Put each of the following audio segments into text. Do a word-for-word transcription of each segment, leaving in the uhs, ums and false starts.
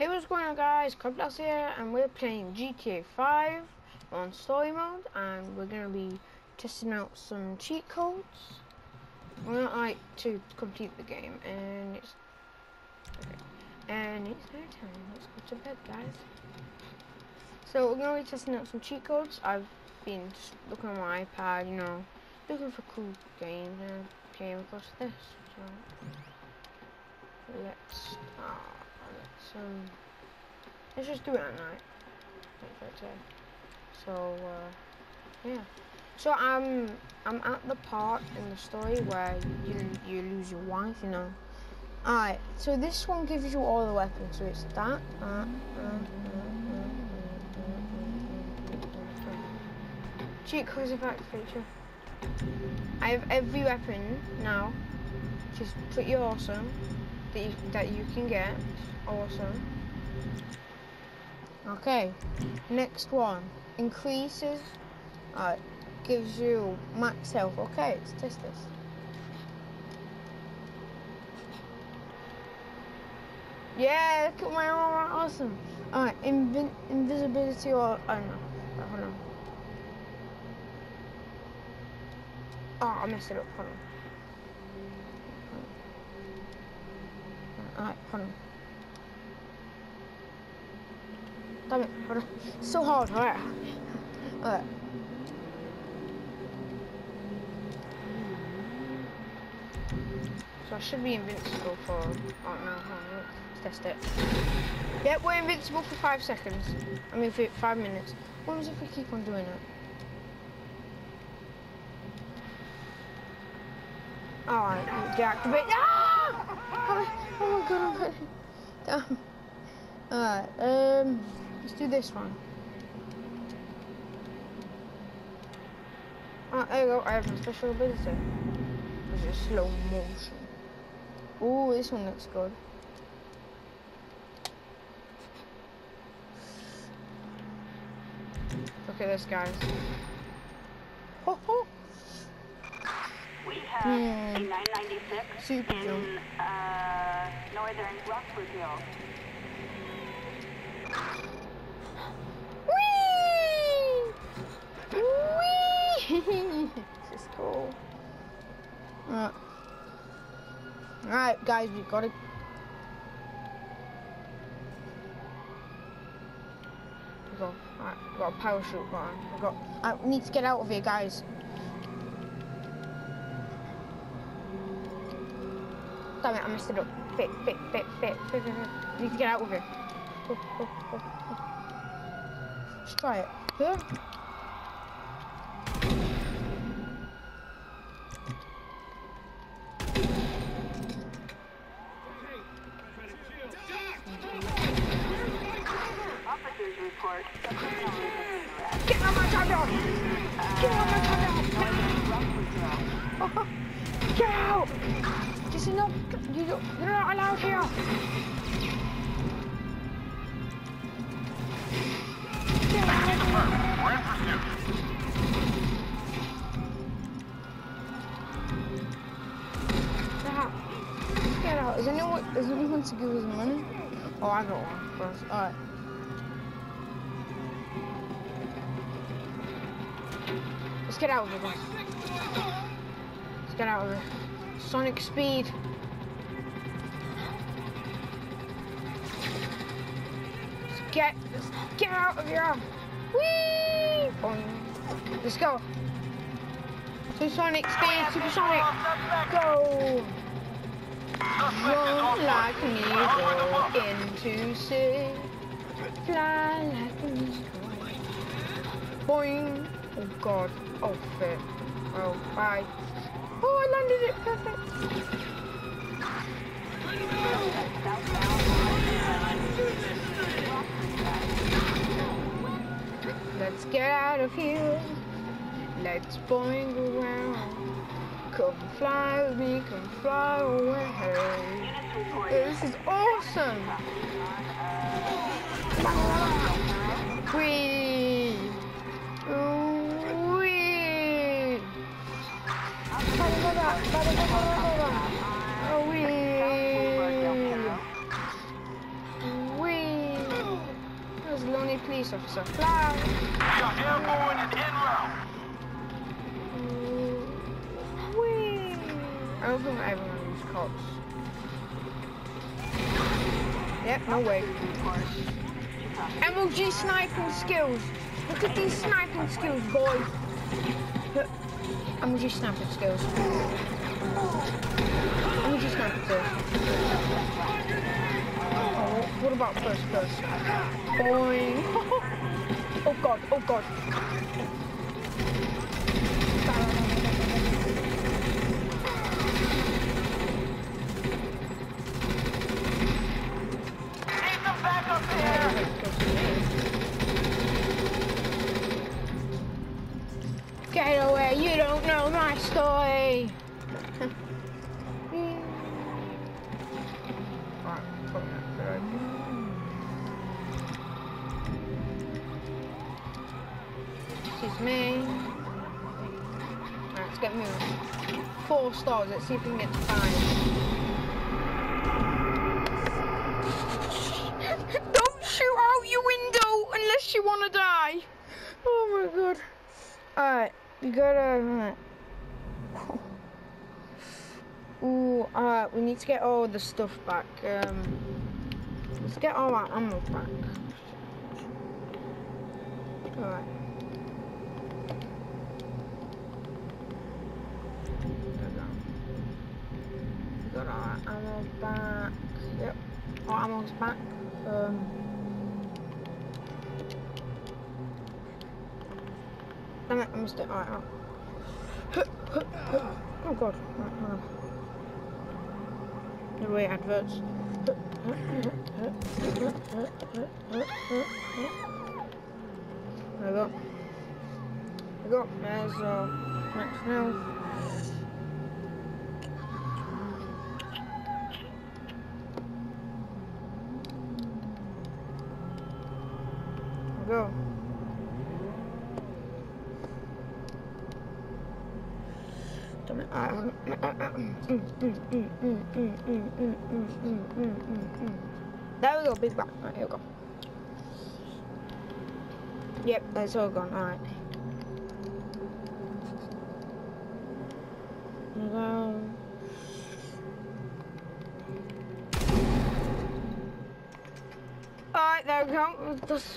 Hey, what's going on, guys? Codblaster here, and we're playing G T A five on story mode, and we're gonna be testing out some cheat codes. We're gonna like to complete the game, and it's okay. And it's night time. Let's go to bed, guys. So we're gonna be testing out some cheat codes. I've been just looking on my iPad, you know, looking for cool games, and I came across this. So let's. Uh, So let's just do it at night. That's right. So uh, yeah. So I'm I'm at the part in the story where you you lose your wife, you know. Alright. So this one gives you all the weapons. So it's that. Uh, uh, Cheat codes effect feature. I have every weapon now, which is pretty awesome. That you, that you can get. Awesome. Okay, next one increases, uh, gives you max health. Okay, let's test this. Yeah, look at my armor. Awesome. Alright, invi invisibility or I don't know. Hold on. Oh, I messed it up. Hold on. Alright, hold on. Damn it, hold on. So hard, alright. Alright. So I should be invincible for. Oh no, hold on, let's test it. Yep, we're invincible for five seconds. I mean, for five minutes. What happens if we keep on doing it? Alright, deactivate. Ah! Oh my god, I'm ready. Damn. Alright, um, let's do this one. Ah, there you go, I have my special ability. Which is slow motion. Ooh, this one looks good. Look at this, guys. Ho ho! We have mm. a nine ninety-six Super in uh, northern Rockford Hills. Whee! Whee! This is cool. Uh. Alright, guys, we got it. We got, right, we got a parachute on. We got. I need to get out of here, guys. Damn it, I messed it up. Fit, fit, fit, fit, fit, fit, I need to get out of here. Oh, oh, oh, oh. Let's try it. Huh? Officers report a criminal arrest. Get on my car! Get on my car! Oh, get out! This is not, you don't, you're not allowed here. We're in pursuit. Get out. Is anyone, is anyone to give us money? Oh, I got one first. All right. Let's get out of here, guys. Let's get out of here. Sonic speed. Let's get, let's get out of here. Whee! Boing. Let's go. Super Sonic speed, Super Sonic. Go. Run like an eagle into sea. Fly like an eagle. Boing. Oh God. Oh fit. Oh bye. Oh, I landed it! Perfect! Let's get out of here. Let's boing around. Come fly with me, come fly away. This is awesome! Whee! Whee! Oh, we. We. was a lonely police officer. Fly! We are airborne and en route! Whee! I don't think I ever remember these cops. Yep, no way. M L G sniping skills! Look at these sniping skills, boys! Look. M L G sniping skills. M L G sniping skills. What about first person? Boing! Oh god, oh god! Need them back up here! Get away, you don't know my story! Me. Alright, let's get moving. Four stars, let's see if we can get to five. Don't shoot out your window unless you want to die. Oh my god. Alright, we gotta... Ooh, alright, we need to get all the stuff back. Um, let's get all our ammo back. Alright. Got our ammo back. Yep, our ammo's back. Um, damn it, I missed it. Alright, alright. Oh god. Right, hold on. No way, adverts. There we go. There we go. There's uh, max health. Go. Damn it. There we go, big back. Alright, here we go. Yep, that's all gone, alright. Go. Alright, there we go. Just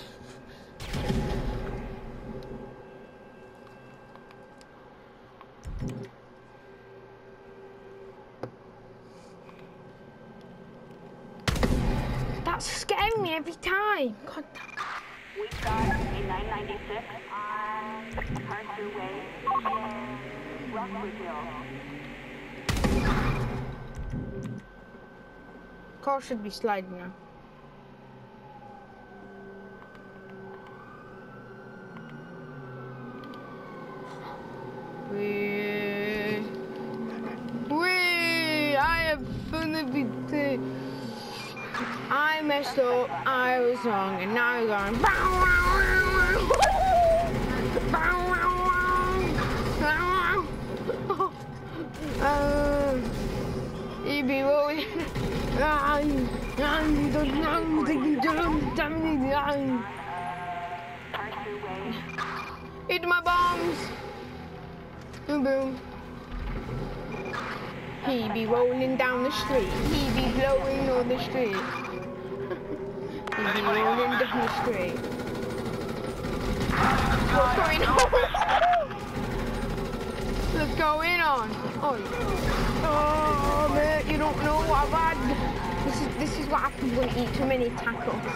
that's scaring me every time. God. We start in nine ninety-six on Carter Way in Rockwoodville. Car should be sliding now. Wee, wee! I have fun of it. I messed up. I was wrong, and now I'm going. Bow, wow, wow. Bow, wow, wow. Bow, wow. You be rolling. I'm, I'm the dumb, the dumb, dumb, dumb. Eat my bombs. Boom boom. He be rolling down the street. He be blowing on the street. He be rolling down the street. What's going on? What's going on? Oh, oh mate, you don't know what I've had. This is this is what happens when you eat too many tacos.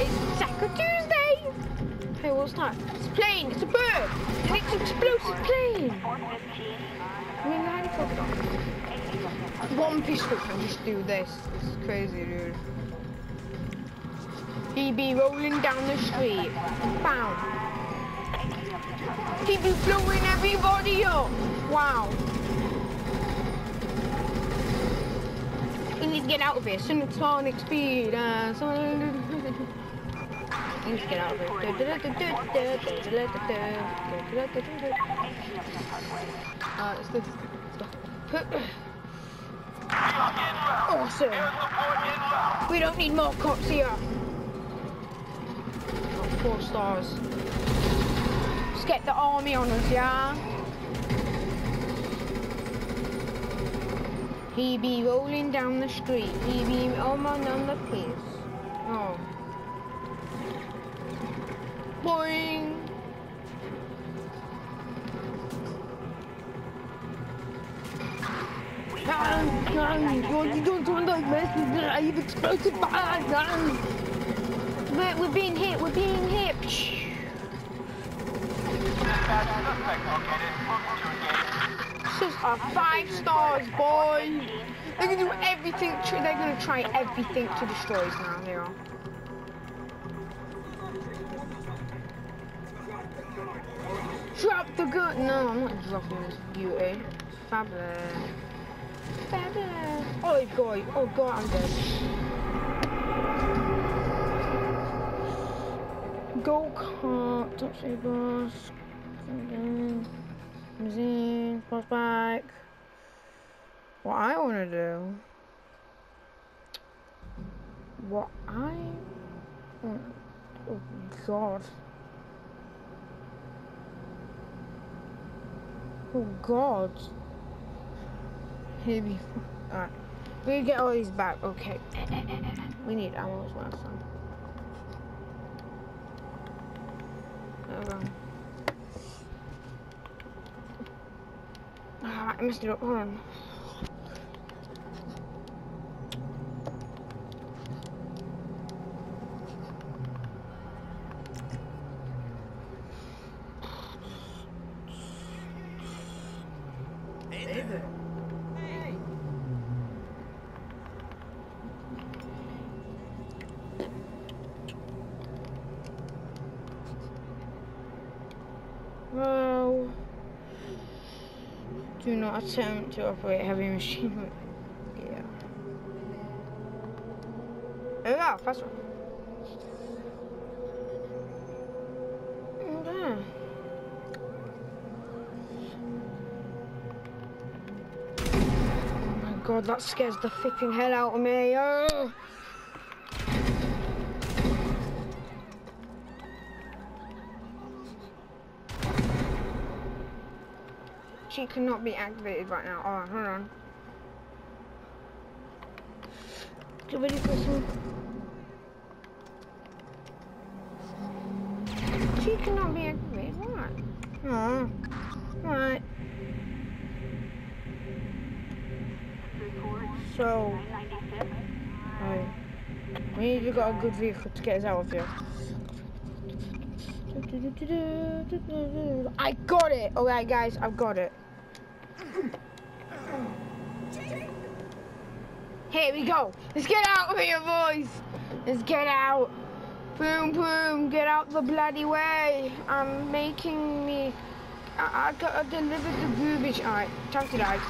It's Taco Tuesday. Hey, what's that? It's a plane, it's a bird, and it's an explosive plane! I mean, nine o'clock. One pistol can just do this. This is crazy, dude. He be rolling down the street. Bow. He be blowing everybody up. Wow. We need to get out of here. Supersonic speed. Uh, You just get out of it. Uh, it's the... Awesome! We don't need more cops here! four stars. Just get the army on us, yeah? He be rolling down the street. He be almost on the piss. Oh. Boing! What are you doing? Someone like this? I have explosive fire! We're being hit! We're being hit! This is a five stars, boy! They're gonna do everything. They're gonna try everything to destroy us now. They are. Drop the gun! No, I'm not dropping this beauty. Fabulous. Fabulous. Oh god, oh god, I'm dead. Go kart, top shape boss. Limousine, cross bike. What I wanna do. What I. Oh god. Oh god. Here we go. Alright. We get all these back. Okay. We need ammo as well, son. Hold on. Ah, I messed it up. Hold on. Do not attempt to operate heavy machinery. Yeah. Oh, yeah, first one. Okay. Oh my god, that scares the flipping hell out of me. Oh. She cannot be activated right now. Oh, hold on. Get ready for some. She cannot be activated. What? Oh. Right. So. Right. We need to get a good vehicle to get us out of here. I got it! Alright guys, I've got it. Here we go! Let's get out of here, boys! Let's get out! Boom, boom! Get out the bloody way! I'm making me... I, I gotta deliver the boobage. Alright, time to die.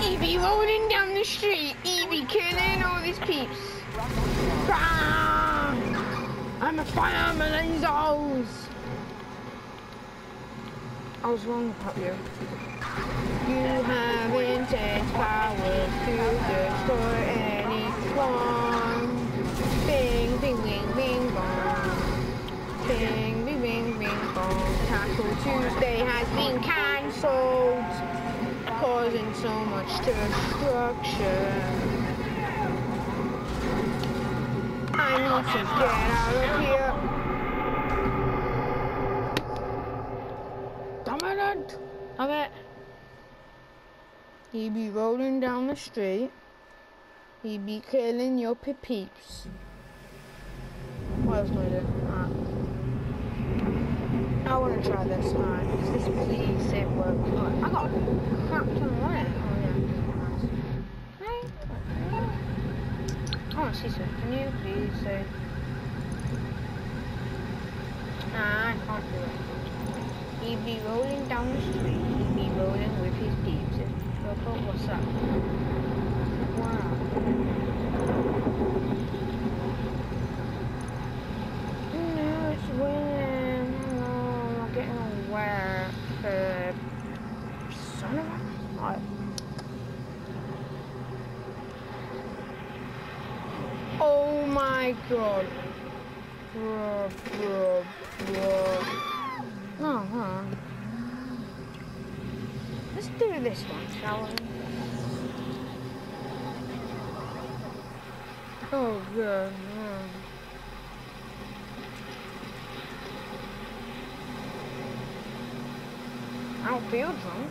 He be rolling down the street! He be killing all these peeps! Bam! I'm a fireman in these holes! I was wrong about you. You have intense powers to destroy anyone. Bing, bing, bing, bing, bong. Bing, bing, bing, bing, bong. Tackle Tuesday has been cancelled, causing so much destruction. I need to get out of here. Damn it! Damn it! He be rolling down the street. He be killing your peeps. What else do I do? Alright. I wanna try this. Alright. This please it work. Alright. I got a crap to run. Oh yeah. I want to see something. Can you please say? Nah, I can't do it. He'd be rolling down the street. He'd be rolling with his peeps. What's that? Wow. No, it's winning. Oh, I'm getting aware. Uh, son of a... Right. Oh my god. Uh-huh. Let's do this one, shall we? Oh, good, yeah. I don't feel drunk.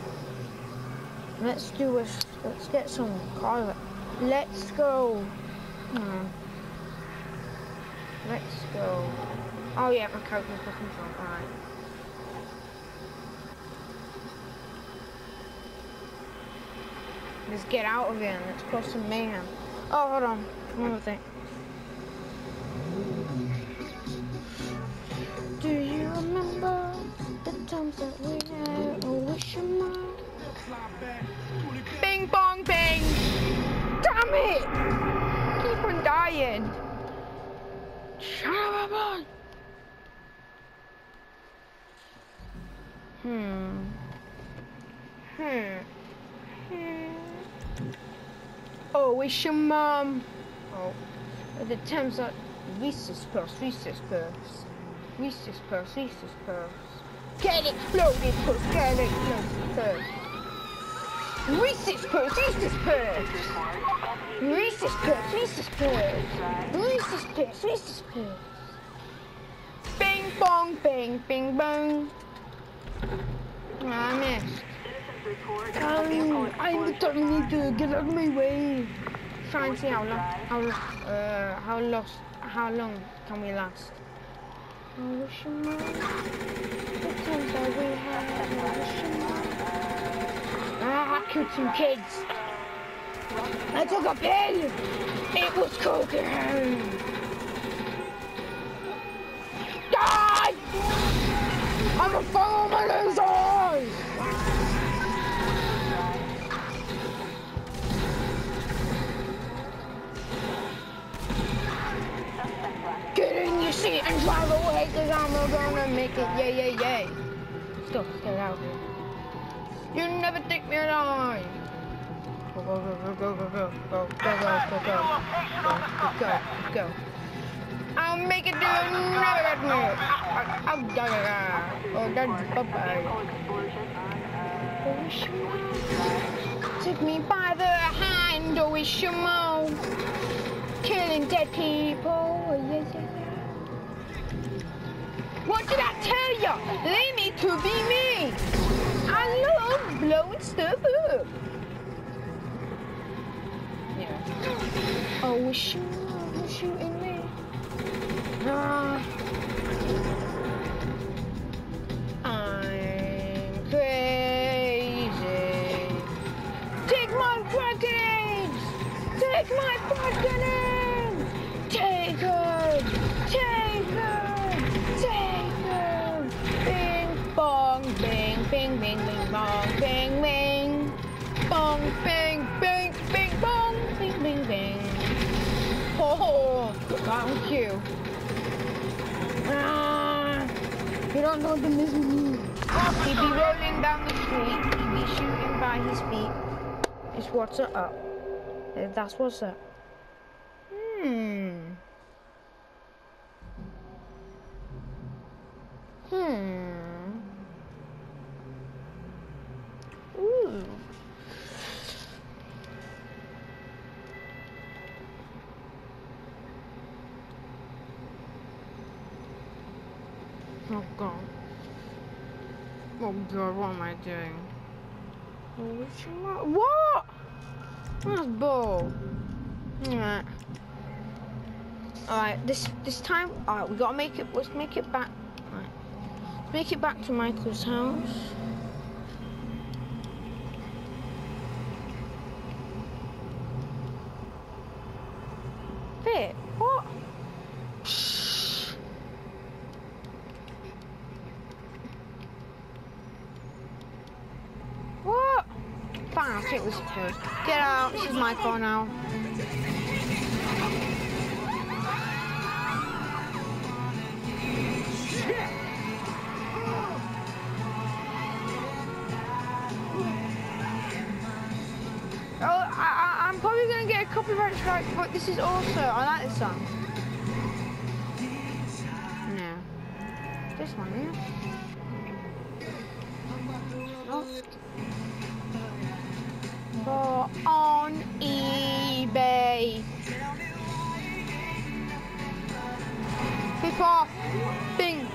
Let's do a... Let's get some garlic. Let's go. Hmm. Let's go. Oh yeah, my character's looking drunk, alright. Let's get out of here and let's cause some mayhem. Oh, hold on. One more thing. Do you remember the times that we had a wish of mine? Bing bong bing! Damn it! Keep on dying. Shabba. Hmm. Hmm. Hmm. Oh, wish your mum. Oh, the terms are Reese's Puffs, Reese's Puffs, Reese's Puffs, Reese's Puffs. Get it loaded, puffs, get it loaded, puffs. Reese's Puffs, Reese's Puffs. Reese's Puffs, Reese's Puffs. Reese's Puffs, Reese's Puffs. Bing bong, bing, bing bong. Oh, I missed. Um, I'm the Terminator. Get out of my way. Try and see how long, how uh, how lost, how long can we last? I wish you might. What times are we having? I wish you might. Ah, I killed some kids. I took a pill. It was cocaine. Die! I'm a follow my losers. Get in your seat and drive away, cause I'm gonna make it, yeah, yeah, yeah. Let's go, let's get out of here. You never take me alive. Go, go, go, go, go, go, go, go, go, go, go, go, go, go. I'll make it do it, never get me. I'll die, oh, that's bye-bye. Oh, wish you more. Take me by the hand, oh, wish you more. Killing dead people. Yes, yes, yes. What did I tell you? Leave me to be me. I love blowing stuff up. Yeah. Oh, wish you, wish you and me. Uh, I'm crazy. Take my package. Take my package. Take him! Take him! Take him! Bing bong bing bing bing bing bong bing bing bong bing bing bing bong bing bing bing. Oh, thank you. Ah, you don't know the misery. He'd be rolling down the street. He'd be shooting by his feet. It's what's up. That's what's up. Hmm. Hmm. Ooh. Oh God. Oh God, what am I doing? What? That's bull. Yeah. Alright, this this time, alright, we gotta make it. Let's make it back. Right. Let's make it back to Michael's house. Bit what? What? Fine, I'll take this first. Get out. This is my car now. Copyright strike, but this is also, I like this song. tres monedas. No. Go on eBay. People, ping.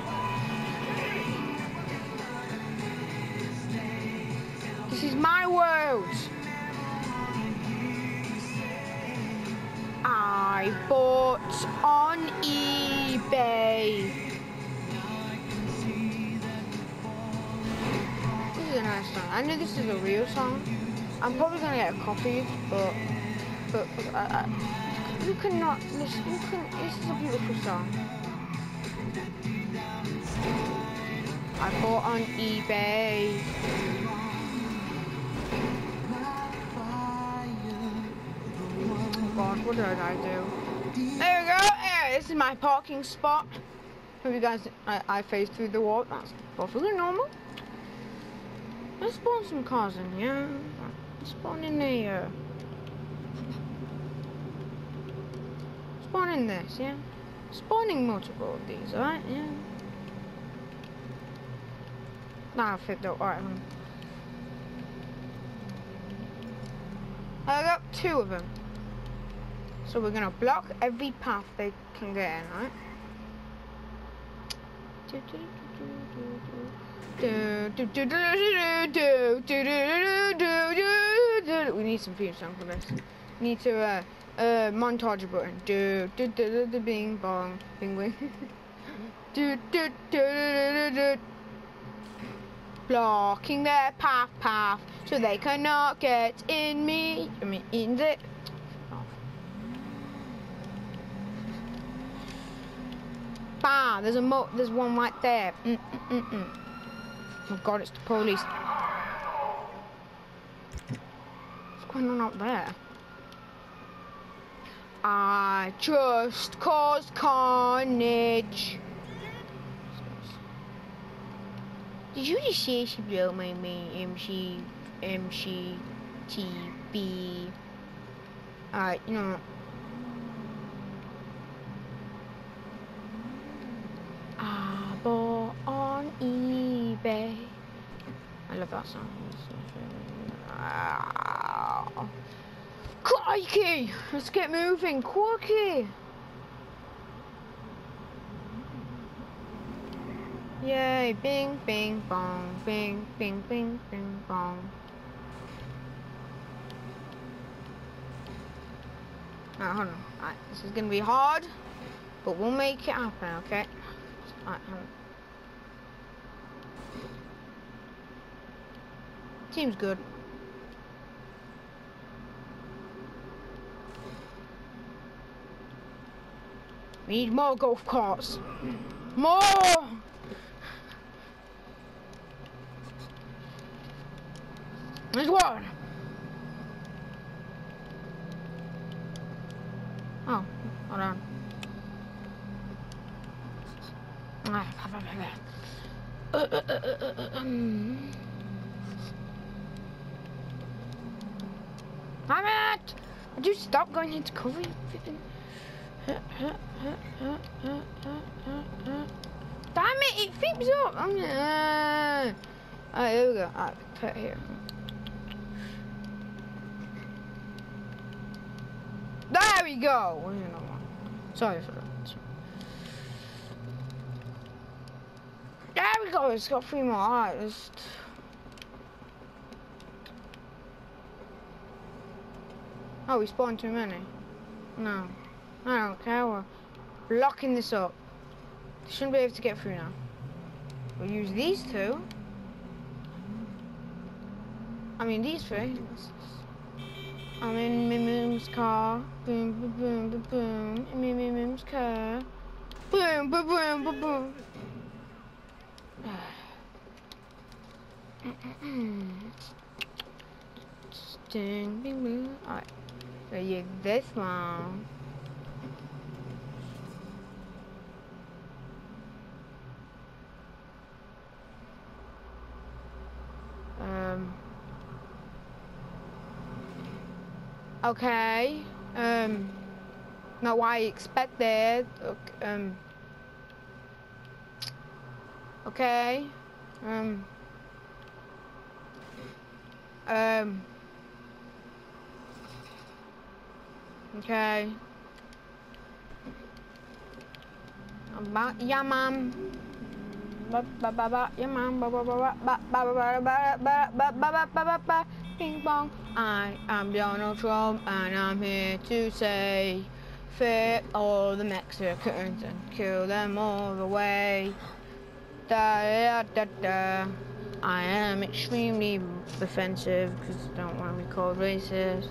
This is my world. I bought on eBay. This is a nice song. I know this is a real song. I'm probably gonna get it copied, but but uh, you cannot. This you can. This is a beautiful song. I bought on eBay. What did I do? There we go. Yeah, this is my parking spot. Hope you guys, I, I phased through the wall. That's perfectly normal. Let's spawn some cars in here. Let's spawn in here. Spawn in this, yeah. Spawning multiple of these, alright, yeah. That'll fit though, alright. I got two of them. So we're gonna block every path they can get in, right? We need some theme song for this. We need to uh, uh, montage a button. Do do do do bing bong bing bing. Do do do do do. Blocking their path path so they cannot get in me. I mean in the. Bah, there's a mo there's one right there. Mm, mm, mm, mm. Oh my god, it's the police. What's going on out there? I just caused carnage. Did you just say she blew my main M C M C T B? Uh, you know. Bought on eBay. I love that song. Oh. Crikey! Let's get moving, quirky. Yay! Bing, bing, bong, bing, bing, bing, bing, bong. Alright, hold on. Alright, this is gonna be hard, but we'll make it happen. Okay. Alright, hold on. Seems good. We need more golf carts. More! There's one! Oh, hold on. Uh, uh, uh, uh, uh, um. I'm at! Would you stop going into cover? Damn it, it flips up! I'm uh, Alright, there we go. Alright, put it here. There we go! Sorry for that. There we go, it's got three more. Alright, let's. Oh, we spawned too many. No. I don't care, we're blocking this up. Shouldn't be able to get through now. We'll use these two. I mean, these three. I'm in Mimim's car. Boom, boom, boom, boom, boom. I'm in Mimim's car. Boom, boom, boom, boom, boom. Ding, bing, bing. Alright, so use this one. Um. Okay. Um. Not what I expected. Okay, um. Okay. Um. Um. Okay. Ba ya mam. Ba ba ba ba ya mam. Ba ba ba ba ba ba ba ba ba ba ba ping pong. I am Donald Trump and I'm here to say, fit all the Mexicans and kill them all the way. Da da da da. I am extremely offensive because I don't want to be called racist.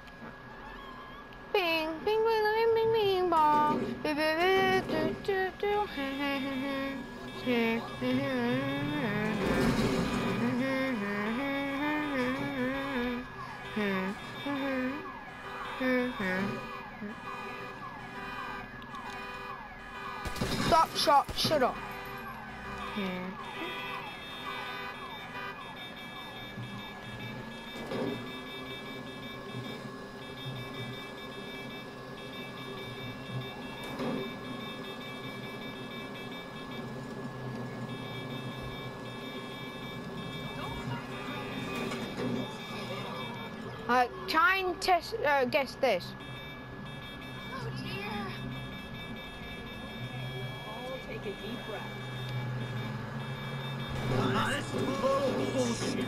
Bing, bing, bing, bing, bing, bong. Bing, bing, bing, do, do, do. Stop, shop, shut up. Uh, try and test, uh, guess this. Oh dear. All take a deep breath. That's bullshit.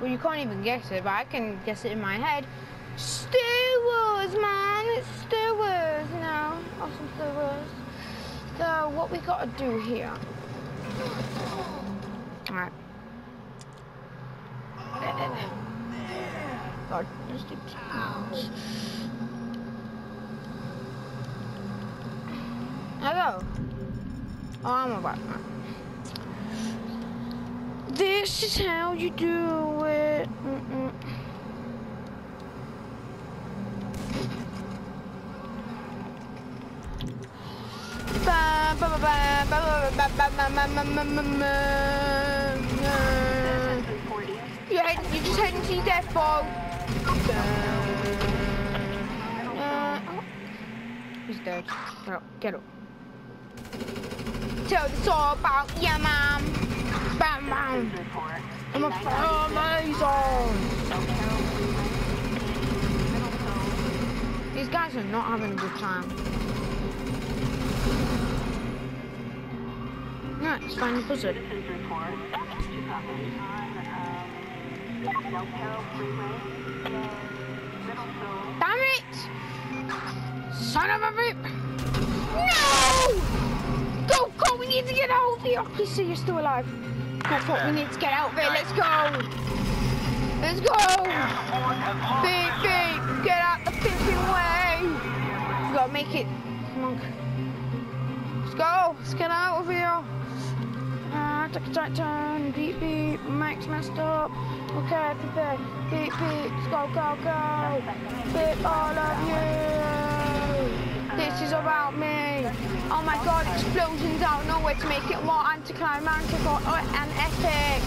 Well, you can't even guess it, but I can guess it in my head. Star Wars, man, it's Star Wars now. Awesome Star Wars. So, what we gotta do here? All right. God, just keep hello. Oh, I'm a black man. This is how you do it. Mm-mm. Ba ba ba ba ba ba ba ba ba. You just hadn't seen death ball. Uh, uh, oh. He's dead. Get up. Get up. Tell the all about your mom. Bam, bam. I'm a amazing. These guys are not having a good time. No, it's fine. It's pussy. Damn it! Son of a rip! No! Go, go! We need to get out of here! Oh, please see you're still alive. That's what we need to get out of here. Let's go! Let's go! Beep, beep! Get out the flipping way! We gotta make it. Come on. Let's go! Let's get out of here! Uh, take a tight turn, beep beep, Mike's messed up. Okay, prepare, beep beep, let's go, go, go. Beep all of you. This is about me. Oh my god, explosions out of nowhere to make it more anticlimactic or, or, and epic.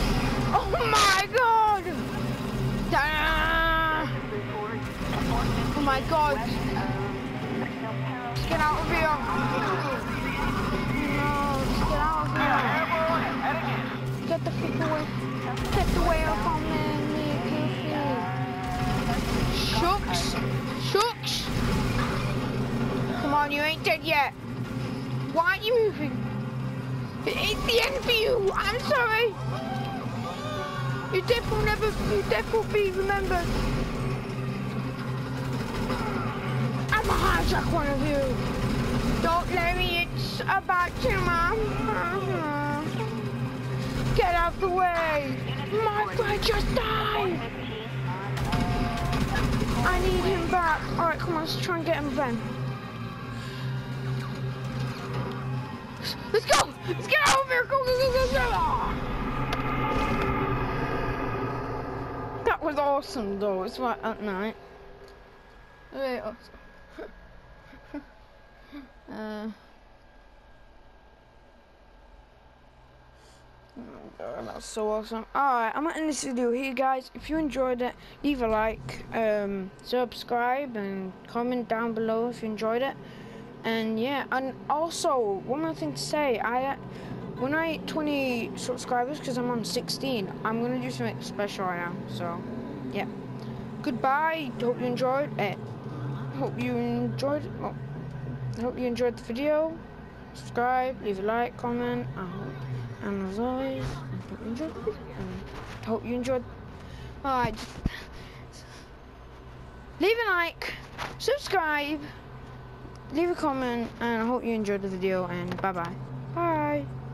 Oh my god! Oh my god. Let's get out of here. No, let's get out of here. Get the freak away. Get the way off on me. Shucks. Shucks. Come on, you ain't dead yet. Why aren't you moving? It's the end for you. I'm sorry. Your death will never, your death will be remembered. I'm a hijack one of you. Don't worry, it's about you, ma'am. Get out of the way! My friend just died! I need him back. Alright, come on, let's try and get him then. Let's go! Let's get out of here! Go, go, go, go, go! Oh. That was awesome, though. It's like at night. Very awesome. uh. Oh my god, that's so awesome. Alright, I'm gonna end this video here, guys. If you enjoyed it, leave a like, um, subscribe, and comment down below if you enjoyed it. And yeah, and also, one more thing to say, I, when I hit twenty subscribers, because I'm on sixteen, I'm gonna do something special right now. So, yeah. Goodbye, hope you enjoyed it. Hope you enjoyed it. Oh, hope you enjoyed the video. Subscribe, leave a like, comment, I hope. And as always, I hope you enjoyed. I hope you enjoyed. Alright. Leave a like, subscribe, leave a comment, and I hope you enjoyed the video, and bye-bye. Bye. -bye. Bye.